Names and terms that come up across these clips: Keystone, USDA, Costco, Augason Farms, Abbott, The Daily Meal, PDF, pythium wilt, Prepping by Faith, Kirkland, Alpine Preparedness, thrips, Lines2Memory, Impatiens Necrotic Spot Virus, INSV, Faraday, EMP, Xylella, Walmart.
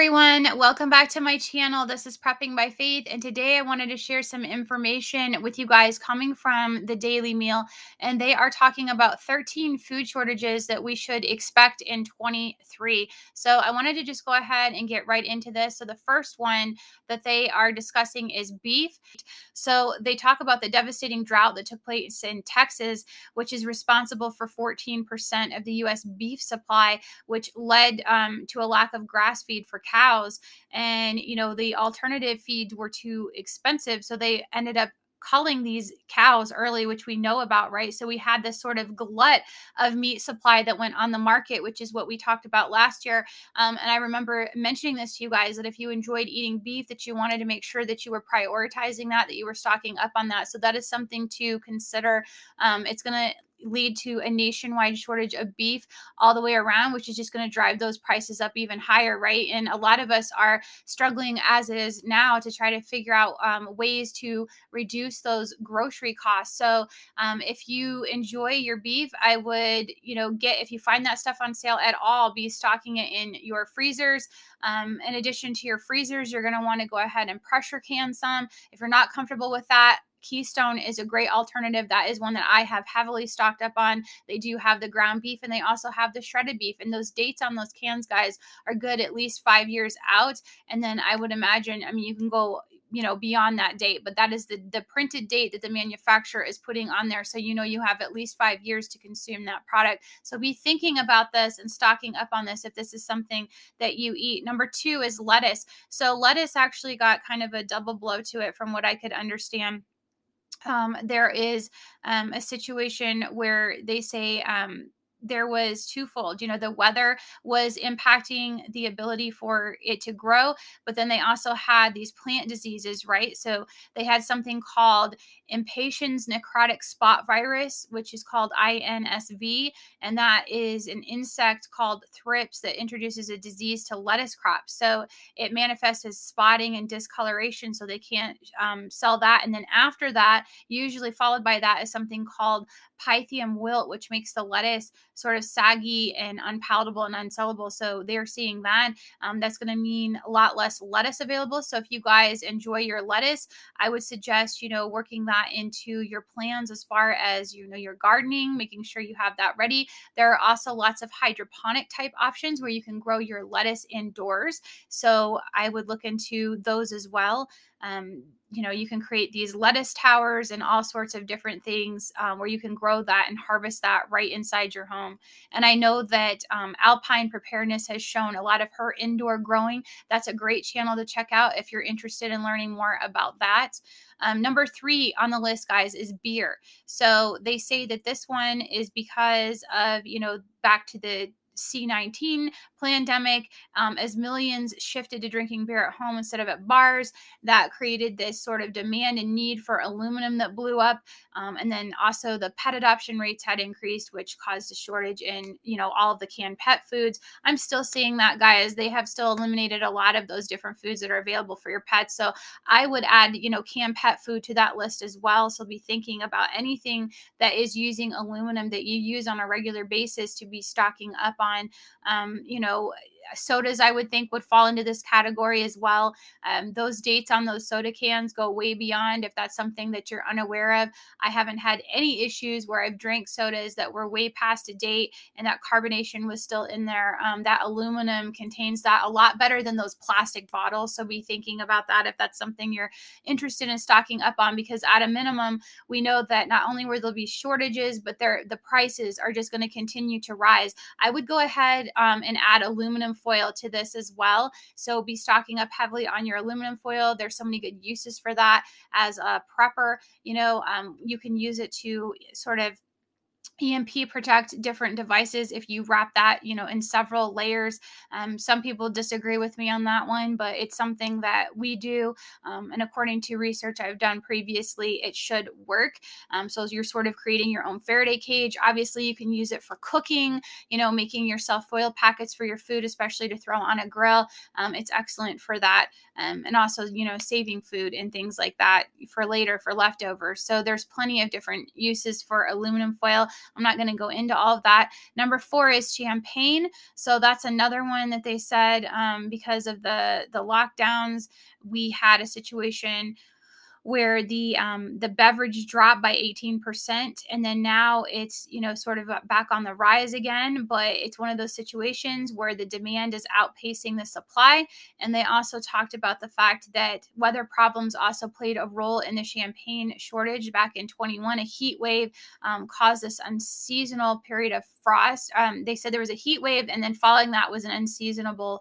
everyone, welcome back to my channel. This is Prepping by Faith, and today I wanted to share some information with you guys coming from The Daily Meal, and they are talking about 13 food shortages that we should expect in 23. So I wanted to just go ahead and get right into this. So the first one that they are discussing is beef. So they talk about the devastating drought that took place in Texas, which is responsible for 14% of the U.S. beef supply, which led to a lack of grass feed for cows. And, you know, the alternative feeds were too expensive. So they ended up culling these cows early, which we know about, right? So we had this sort of glut of meat supply that went on the market, which is what we talked about last year. And I remember mentioning this to you guys, that if you enjoyed eating beef, that you wanted to make sure that you were prioritizing that, you were stocking up on that. So that is something to consider. It's going to lead to a nationwide shortage of beef all the way around, which is just going to drive those prices up even higher, right? And a lot of us are struggling as it is now to try to figure out ways to reduce those grocery costs. So if you enjoy your beef, I would, if you find that stuff on sale at all, be stocking it in your freezers. In addition to your freezers, you're going to want to go ahead and pressure can some. If you're not comfortable with that, Keystone is a great alternative. That is one that I have heavily stocked up on. They do have the ground beef, and they also have the shredded beef. And those dates on those cans, guys, are good at least 5 years out. And then I would imagine, I mean, you can go, beyond that date, but that is the printed date that the manufacturer is putting on there. So, you have at least 5 years to consume that product. So be thinking about this and stocking up on this if this is something that you eat. Number two is lettuce. So lettuce actually got kind of a double blow to it from what I could understand. There is a situation where they say there was twofold, the weather was impacting the ability for it to grow, but then they also had these plant diseases, right? So they had something called Impatiens Necrotic Spot Virus, which is called INSV. And that is an insect called thrips that introduces a disease to lettuce crops. So it manifests as spotting and discoloration. So they can't sell that. And then after that, usually followed by that, is something called pythium wilt, which makes the lettuce sort of saggy and unpalatable and unsellable. So they're seeing that. That's going to mean a lot less lettuce available. So if you guys enjoy your lettuce, I would suggest, working that into your plans as far as, your gardening, making sure you have that ready. There are also lots of hydroponic type options where you can grow your lettuce indoors. So I would look into those as well. You can create these lettuce towers and all sorts of different things where you can grow that and harvest that right inside your home. And I know that Alpine Preparedness has shown a lot of her indoor growing. That's a great channel to check out if you're interested in learning more about that. Number three on the list, guys, is beer. So they say that this one is because of, back to the C-19 pandemic, as millions shifted to drinking beer at home instead of at bars, that created this sort of demand and need for aluminum that blew up. And then also the pet adoption rates had increased, which caused a shortage in, all of the canned pet foods. I'm still seeing that, guys. They have still eliminated a lot of those different foods that are available for your pets. So I would add, canned pet food to that list as well. So be thinking about anything that is using aluminum that you use on a regular basis to be stocking up on. Sodas, I would think, would fall into this category as well. Those dates on those soda cans go way beyond if that's something that you're unaware of. I haven't had any issues where I've drank sodas that were way past a date and that carbonation was still in there. That aluminum contains that a lot better than those plastic bottles. So be thinking about that if that's something you're interested in stocking up on, because at a minimum, we know that not only will there be shortages, but the prices are just going to continue to rise. I would go ahead and add aluminum foil to this as well. So be stocking up heavily on your aluminum foil. There's so many good uses for that as a prepper. You can use it to sort of EMP protect different devices if you wrap that, in several layers. Some people disagree with me on that one, but it's something that we do. And according to research I've done previously, it should work. So you're sort of creating your own Faraday cage. Obviously, you can use it for cooking, making yourself foil packets for your food, especially to throw on a grill. It's excellent for that. And also, saving food and things like that for later, for leftovers. So there's plenty of different uses for aluminum foil. I'm not going to go into all of that. Number 4 is champagne. So that's another one that they said because of the lockdowns, we had a situation where the beverage dropped by 18%. And then now it's, you know, sort of back on the rise again, but it's one of those situations where the demand is outpacing the supply. And they also talked about the fact that weather problems also played a role in the champagne shortage back in 21. A heat wave caused this unseasonal period of frost. They said there was a heat wave, and then following that was an unseasonable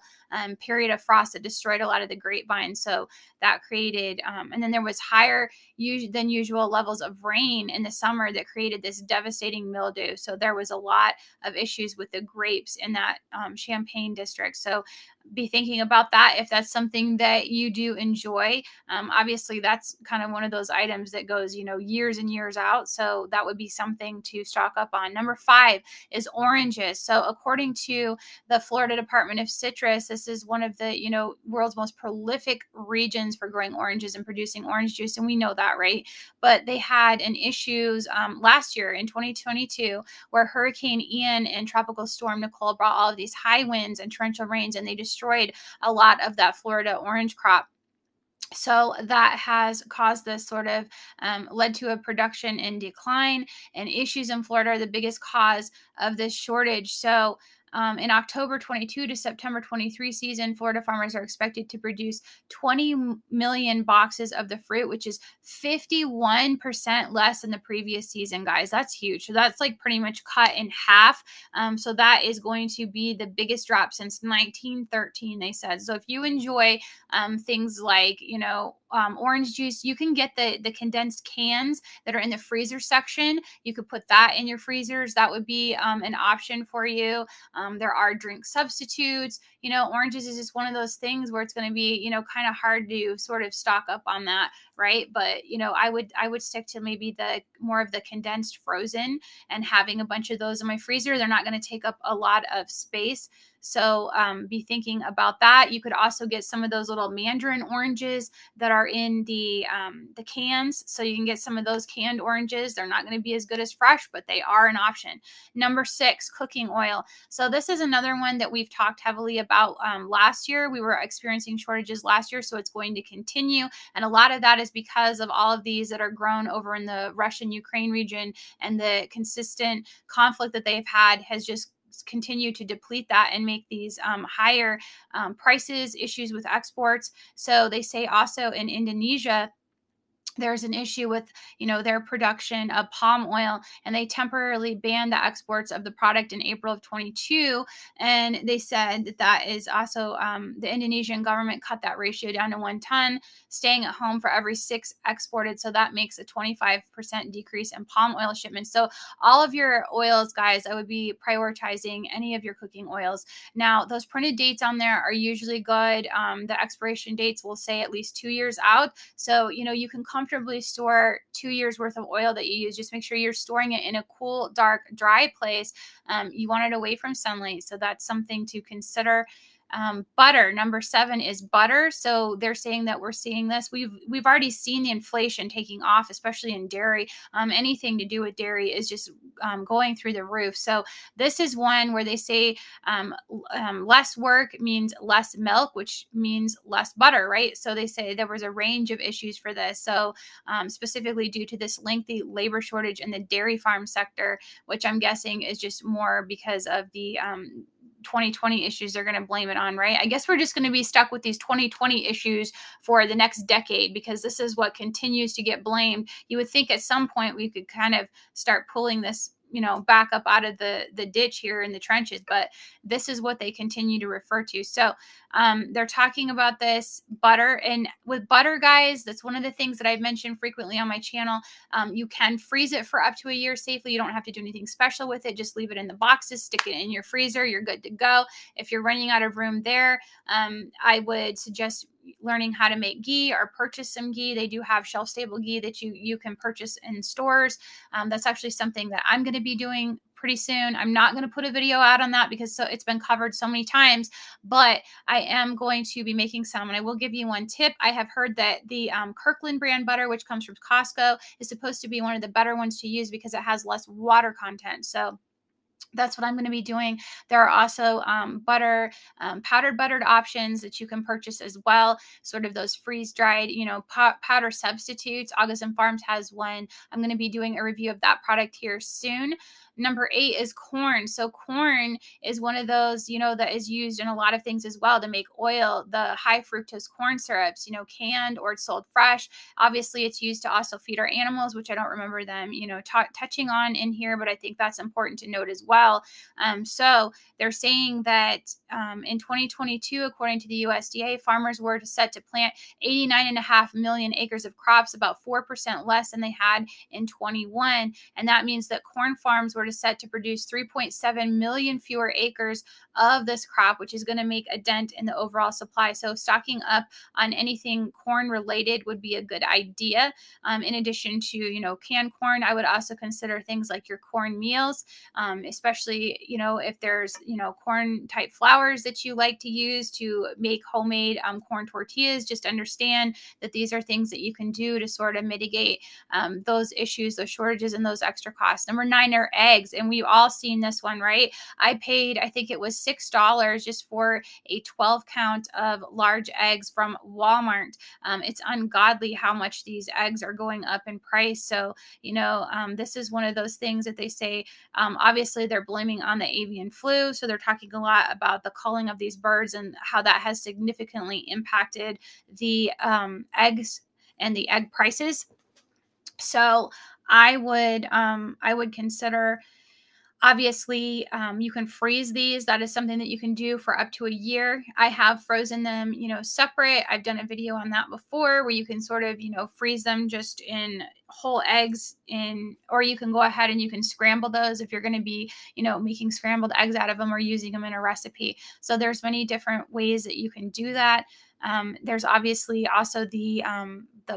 period of frost that destroyed a lot of the grapevines. So that created, and then there was higher than usual levels of rain in the summer that created this devastating mildew. So there was a lot of issues with the grapes in that Champagne district. So be thinking about that if that's something that you do enjoy. Obviously, that's kind of one of those items that goes, you know, years and years out. So that would be something to stock up on. Number 5 is oranges. So according to the Florida Department of Citrus, this is one of the, you know, world's most prolific regions for growing oranges and producing orange juice. And we know that, right? But they had an issues last year in 2022 where Hurricane Ian and Tropical Storm Nicole brought all of these high winds and torrential rains, and they destroyed a lot of that Florida orange crop. So that has caused this sort of led to a production in decline, and issues in Florida are the biggest cause of this shortage. So in October 22 to September 23 season, Florida farmers are expected to produce 20 million boxes of the fruit, which is 51% less than the previous season, guys. That's huge. So that's like pretty much cut in half. So that is going to be the biggest drop since 1913, they said. So if you enjoy things like, you know, orange juice, you can get the condensed cans that are in the freezer section. You could put that in your freezers. That would be an option for you. There are drink substitutes. You know, oranges is just one of those things where it's going to be, you know, kind of hard to sort of stock up on that, right? But, you know, I would stick to maybe the more of the condensed frozen and having a bunch of those in my freezer. They're not going to take up a lot of space. So be thinking about that. You could also get some of those little mandarin oranges that are in the cans. So you can get some of those canned oranges. They're not going to be as good as fresh, but they are an option. Number 6, cooking oil. So this is another one that we've talked heavily about last year. We were experiencing shortages last year, so it's going to continue. And a lot of that is because of all of these that are grown over in the Russian-Ukraine region, and the consistent conflict that they've had has just continue to deplete that and make these higher prices, issues with exports. So they say also in Indonesia, there's an issue with, you know, their production of palm oil, and they temporarily banned the exports of the product in April of 22. And they said that is also the Indonesian government cut that ratio down to 1 ton, staying at home for every 6 exported. So that makes a 25% decrease in palm oil shipments. So all of your oils, guys, I would be prioritizing any of your cooking oils. Now, those printed dates on there are usually good. The expiration dates will say at least 2 years out. So, you know, you can comfortably store 2 years worth of oil that you use. Just make sure you're storing it in a cool, dark, dry place. You want it away from sunlight. So that's something to consider. Butter. Number 7 is butter. So they're saying that we're seeing this. We've already seen the inflation taking off, especially in dairy. Anything to do with dairy is just going through the roof. So this is one where they say less work means less milk, which means less butter, right? So they say there was a range of issues for this. So specifically due to this lengthy labor shortage in the dairy farm sector, which I'm guessing is just more because of the 2020 issues they're going to blame it on, right? I guess we're just going to be stuck with these 2020 issues for the next decade, because this is what continues to get blamed. You would think at some point we could kind of start pulling this, you know, back up out of the ditch here in the trenches, but this is what they continue to refer to. So they're talking about this butter, and with butter, guys, that's one of the things that I've mentioned frequently on my channel. You can freeze it for up to a year safely. You don't have to do anything special with it. Just leave it in the boxes, stick it in your freezer. You're good to go. If you're running out of room there, I would suggest learning how to make ghee or purchase some ghee. They do have shelf stable ghee that you can purchase in stores. That's actually something that I'm going to be doing pretty soon. I'm not going to put a video out on that because it's been covered so many times, but I am going to be making some, and I will give you one tip. I have heard that the Kirkland brand butter, which comes from Costco, is supposed to be one of the better ones to use because it has less water content. So that's what I'm going to be doing. There are also powdered buttered options that you can purchase as well. Sort of those freeze dried, you know, powder substitutes. Augason Farms has one. I'm going to be doing a review of that product here soon. Number 8 is corn. So corn is one of those, you know, that is used in a lot of things as well to make oil, the high fructose corn syrups, you know, canned or it's sold fresh. Obviously it's used to also feed our animals, which I don't remember them, you know, touching on in here, but I think that's important to note as well. So they're saying that in 2022, according to the USDA, farmers were set to plant 89.5 million acres of crops, about 4% less than they had in 21. And that means that corn farms were set to produce 3.7 million fewer acres of this crop, which is going to make a dent in the overall supply. So stocking up on anything corn related would be a good idea. In addition to, you know, canned corn, I would also consider things like your corn meals, especially, you know, if there's, you know, corn type flours that you like to use to make homemade corn tortillas. Just understand that these are things that you can do to sort of mitigate those issues, those shortages, and those extra costs. Number 9 are eggs. And we've all seen this one, right? I paid, I think it was $6 just for a 12 count of large eggs from Walmart. It's ungodly how much these eggs are going up in price. So, you know, this is one of those things that they say, obviously they're blaming on the avian flu. So they're talking a lot about the culling of these birds and how that has significantly impacted the eggs and the egg prices. So I would consider, obviously, you can freeze these. That is something that you can do for up to a year. I have frozen them, you know, separate. I've done a video on that before where you can sort of, you know, freeze them just in whole eggs or you can go ahead and you can scramble those if you're going to be, you know, making scrambled eggs out of them or using them in a recipe. So there's many different ways that you can do that. There's obviously also the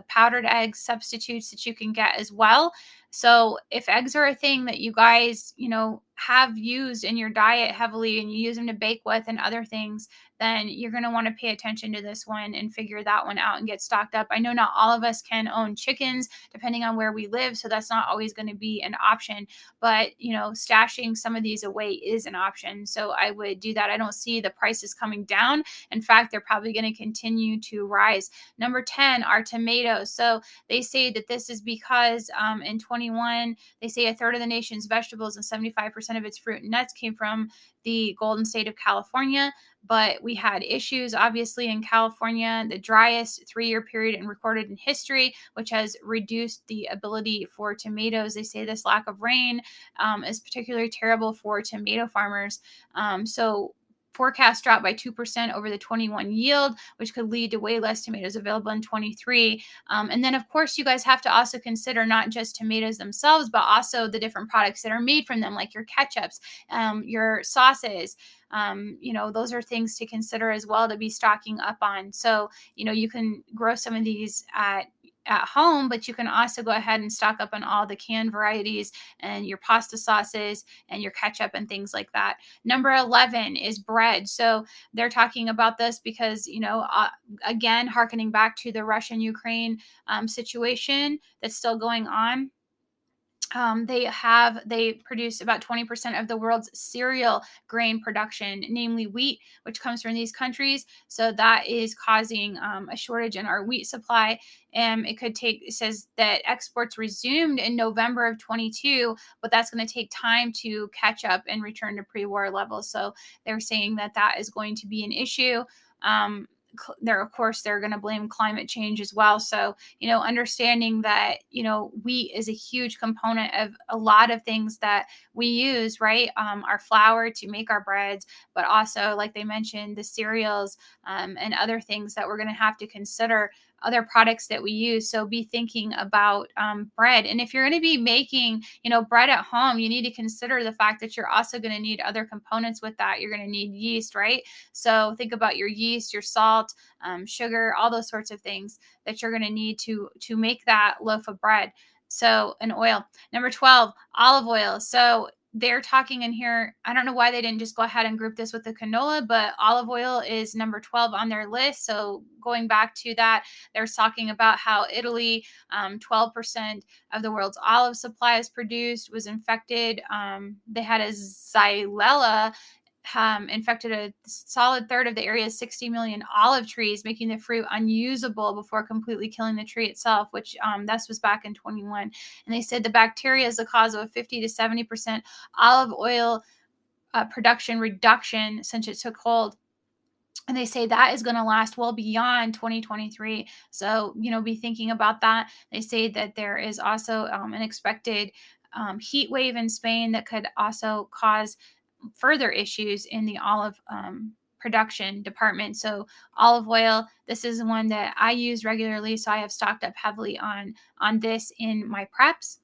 powdered egg substitutes that you can get as well. So if eggs are a thing that you guys, you know, have used in your diet heavily and you use them to bake with and other things, then you're going to want to pay attention to this one and figure that one out and get stocked up. I know not all of us can own chickens depending on where we live, so that's not always going to be an option, but you know, stashing some of these away is an option. So I would do that. I don't see the prices coming down. In fact, they're probably going to continue to rise. Number 10 are tomatoes. So they say that this is because in 21, they say a third of the nation's vegetables and 75% of its fruit and nuts came from the golden state of California. But we had issues, obviously, in California, the driest 3-year period in recorded in history, which has reduced the ability for tomatoes. They say this lack of rain is particularly terrible for tomato farmers. So forecast dropped by 2% over the 21 yield, which could lead to way less tomatoes available in 23. And then, of course, you guys have to also consider not just tomatoes themselves, but also the different products that are made from them, like your ketchups, your sauces. You know, those are things to consider as well to be stocking up on. So, you know, you can grow some of these at home, but you can also go ahead and stock up on all the canned varieties and your pasta sauces and your ketchup and things like that. Number 11 is bread. So they're talking about this because, you know, again, hearkening back to the Russian-Ukraine situation that's still going on. They produce about 20% of the world's cereal grain production, namely wheat, which comes from these countries. So that is causing a shortage in our wheat supply. And it says that exports resumed in November of 22, but that's going to take time to catch up and return to pre-war levels. So they're saying that that is going to be an issue. Of course, they're going to blame climate change as well. So, you know, understanding that, you know, wheat is a huge component of a lot of things that we use, right? Our flour to make our breads, but also, like they mentioned, the cereals and other things that we're going to have to consider, other products that we use. So be thinking about bread. And if you're going to be making, you know, bread at home, you need to consider the fact that you're also going to need other components with that. You're going to need yeast, right? So think about your yeast, your salt, sugar, all those sorts of things that you're going to need to make that loaf of bread. So an oil. Number 12, olive oil. So they're talking in here. I don't know why they didn't just go ahead and group this with the canola, but olive oil is number 12 on their list. So going back to that, they're talking about how Italy, 12% of the world's olive supply is produced, was infected. They had a Xylella infected a solid third of the area's 60 million olive trees, making the fruit unusable before completely killing the tree itself, which this was back in 21. And they said the bacteria is the cause of a 50 to 70% olive oil production reduction since it took hold. And they say that is going to last well beyond 2023. So, you know, be thinking about that. They say that there is also an expected heat wave in Spain that could also cause further issues in the olive production department. So olive oil, this is one that I use regularly. So I have stocked up heavily on this in my preps.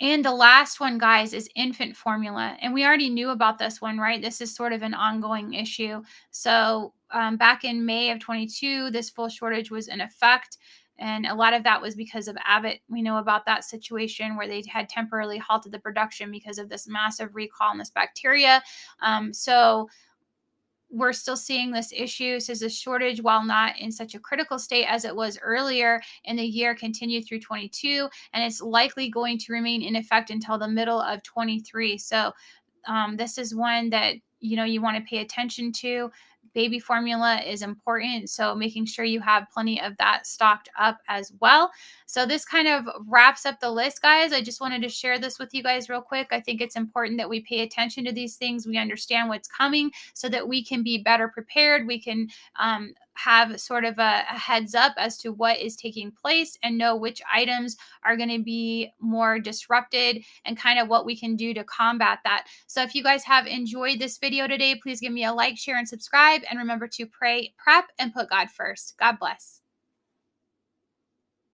And the last one, guys, is infant formula. And we already knew about this one, right? This is sort of an ongoing issue. So back in May of 22, this full shortage was in effect. And a lot of that was because of Abbott. We know about that situation where they had temporarily halted the production because of this massive recall and this bacteria. So we're still seeing this issue. It says the shortage, while not in such a critical state as it was earlier in the year, continued through 22, and it's likely going to remain in effect until the middle of 23. So this is one that, you know, you want to pay attention to. Baby formula is important, so making sure you have plenty of that stocked up as well. So this kind of wraps up the list, guys. I just wanted to share this with you guys real quick. I think it's important that we pay attention to these things. We understand what's coming so that we can be better prepared. We can have sort of a heads up as to what is taking place and know which items are going to be more disrupted and kind of what we can do to combat that. So if you guys have enjoyed this video today, please give me a like, share, and subscribe. And remember to pray, prep, and put God first. God bless.